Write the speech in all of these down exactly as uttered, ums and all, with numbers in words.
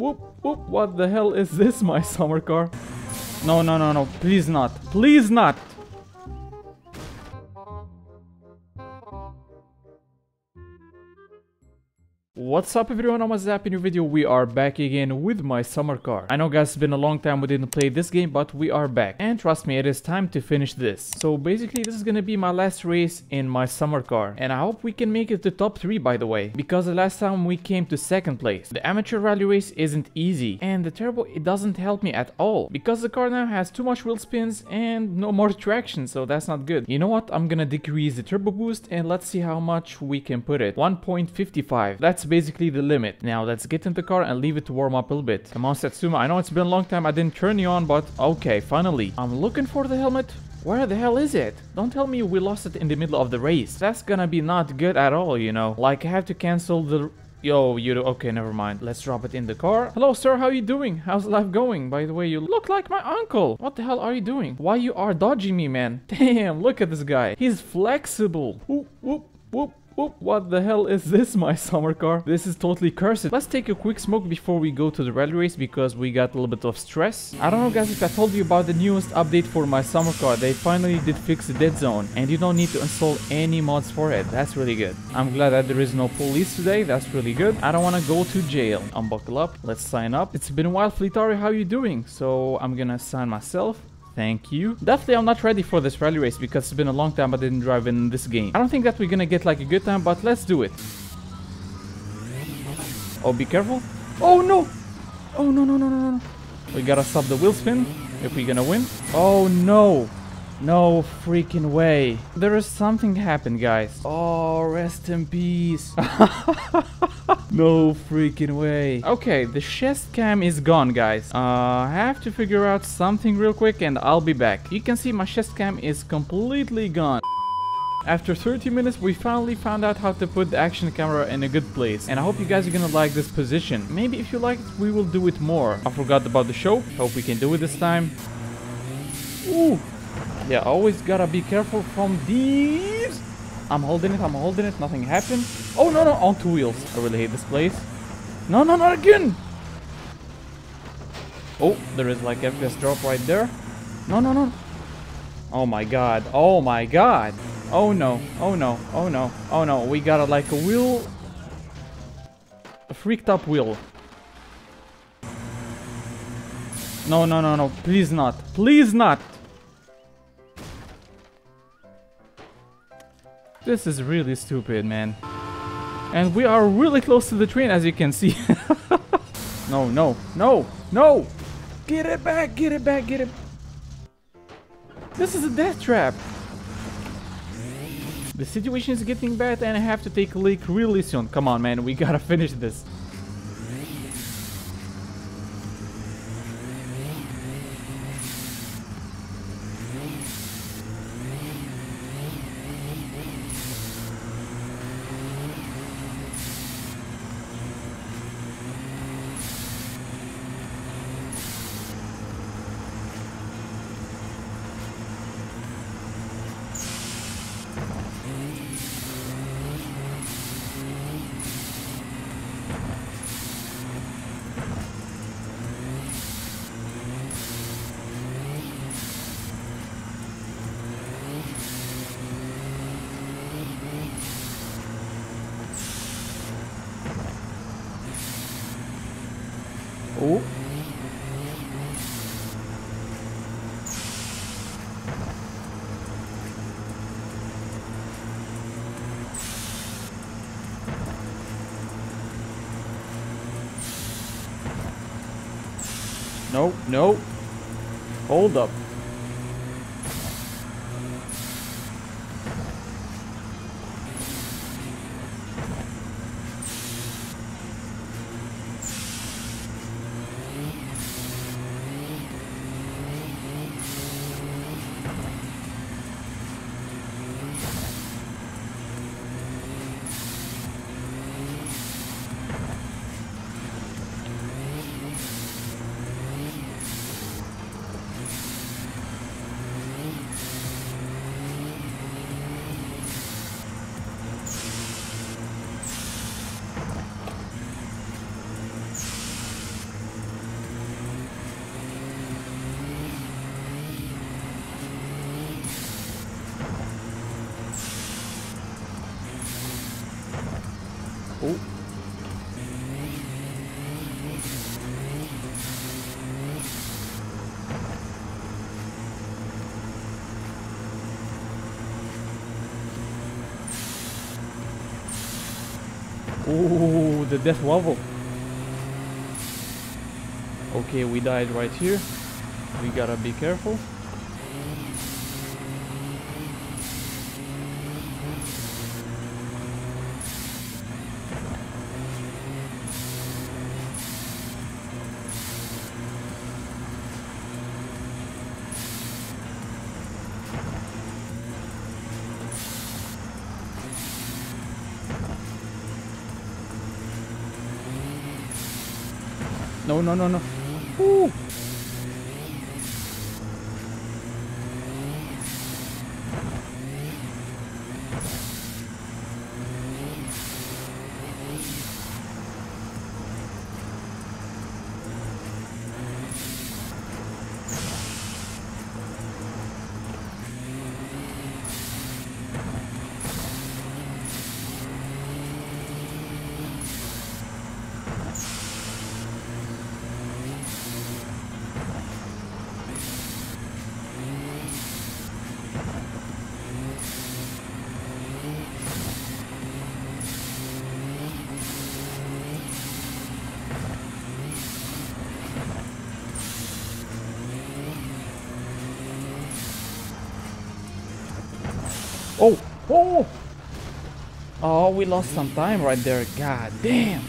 whoop, whoop. What the hell is this, My Summer Car? No, no, no, no. Please not. Please not. What's up everyone, I'm Wazzup. In your video we are back again with My Summer Car. I know guys, it's been a long time we didn't play this game, but we are back. And trust me, it is time to finish this. So basically this is gonna be my last race in My Summer Car. And I hope we can make it to top three, by the way. Because the last time we came to second place. The amateur rally race isn't easy. And the turbo, it doesn't help me at all. Because the car now has too much wheel spins and no more traction, so that's not good. You know what, I'm gonna decrease the turbo boost and let's see how much we can put it. one point five five. That's basically the limit. Now let's get in the car and leave it to warm up a little bit. Come on, Satsuma, I know it's been a long time I didn't turn you on, but okay, finally. I'm looking for the helmet. Where the hell is it? Don't tell me we lost it in the middle of the race. That's gonna be not good at all, you know. Like, I have to cancel the... Yo, you do... Okay, never mind. Let's drop it in the car. Hello, sir, how you doing? How's life going? By the way, you look like my uncle. What the hell are you doing? Why you are dodging me, man? Damn, look at this guy. He's flexible. Whoop, whoop, whoop. What the hell is this, My Summer Car? This is totally cursed. Let's take a quick smoke before we go to the rally race because we got a little bit of stress. I don't know guys if I told you about the newest update for My Summer Car. They finally did fix the dead zone and you don't need to install any mods for it. That's really good. I'm glad that there is no police today. That's really good. I don't want to go to jail. Unbuckle up. Let's sign up. It's been a while, Fleetari. How you doing? So I'm gonna sign myself. Thank you. Definitely I'm not ready for this rally race because it's been a long time I didn't drive in this game. I don't think that we're gonna get like a good time, but let's do it. Oh, be careful. Oh no! Oh no no no no no. We gotta stop the wheel spin if we're gonna win. Oh no! No freaking way. There is something happened, guys. Oh, rest in peace. No freaking way. Okay, the chest cam is gone, guys. Uh, I have to figure out something real quick and I'll be back. You can see my chest cam is completely gone. After thirty minutes, we finally found out how to put the action camera in a good place. And I hope you guys are gonna like this position. Maybe if you like it, we will do it more. I forgot about the show. Hope we can do it this time. Ooh. Yeah, always gotta be careful from these. I'm holding it, I'm holding it, nothing happened. Oh, no, no, on two wheels. I really hate this place. No, no, not again. Oh, there is like F P S drop right there. No, no, no. Oh my god, oh my god. Oh no, oh no, oh no, oh no. We gotta like a wheel. A freaked up wheel. No, no, no, no, please not, please not. This is really stupid, man. And we are really close to the train, as you can see. No, no, no, no! Get it back, get it back, get it... This is a death trap! The situation is getting bad and I have to take a leak really soon. Come on, man, we gotta finish this. Oh. No, no. Hold up. Ooh, the death wobble. Okay, we died right here. We gotta be careful. No, no, no, no. Ooh. Oh! Oh! Oh, we lost some time right there. God damn!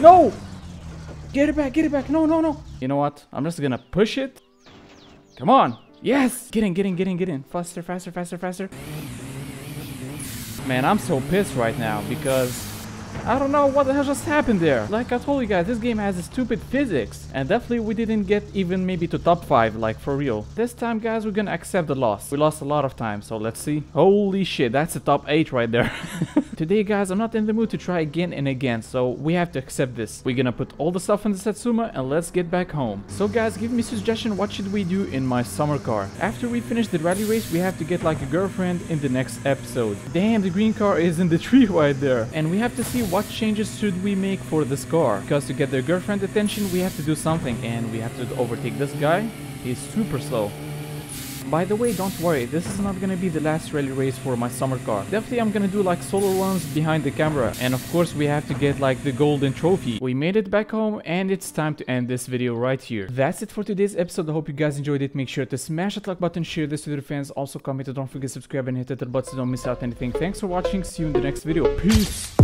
No! Get it back, get it back. No, no, no. You know what? I'm just gonna push it. Come on. Yes! Get in, get in, get in, get in. Faster, faster, faster, faster. Man, I'm so pissed right now because I don't know what the hell just happened there. Like I told you guys, this game has a stupid physics. And definitely we didn't get even maybe to top five, like for real. This time, guys, we're gonna accept the loss. We lost a lot of time, so let's see. Holy shit, that's a top eight right there. Today, guys, I'm not in the mood to try again and again, so we have to accept this. We're gonna put all the stuff in the Satsuma and let's get back home. So, guys, give me a suggestion, what should we do in My Summer Car? After we finish the rally race, we have to get like a girlfriend in the next episode. Damn, the green car is in the tree right there. And we have to see what changes should we make for this car. Because to get their girlfriend attention, we have to do something. And we have to overtake this guy. He's super slow. By the way, don't worry, this is not gonna be the last rally race for My Summer Car. Definitely I'm gonna do like solo runs behind the camera. And of course we have to get like the golden trophy. We made it back home and it's time to end this video right here. That's it for today's episode. I hope you guys enjoyed it. Make sure to smash that like button, share this with your fans. Also comment, don't forget to subscribe and hit that little button so don't miss out anything. Thanks for watching, see you in the next video. Peace!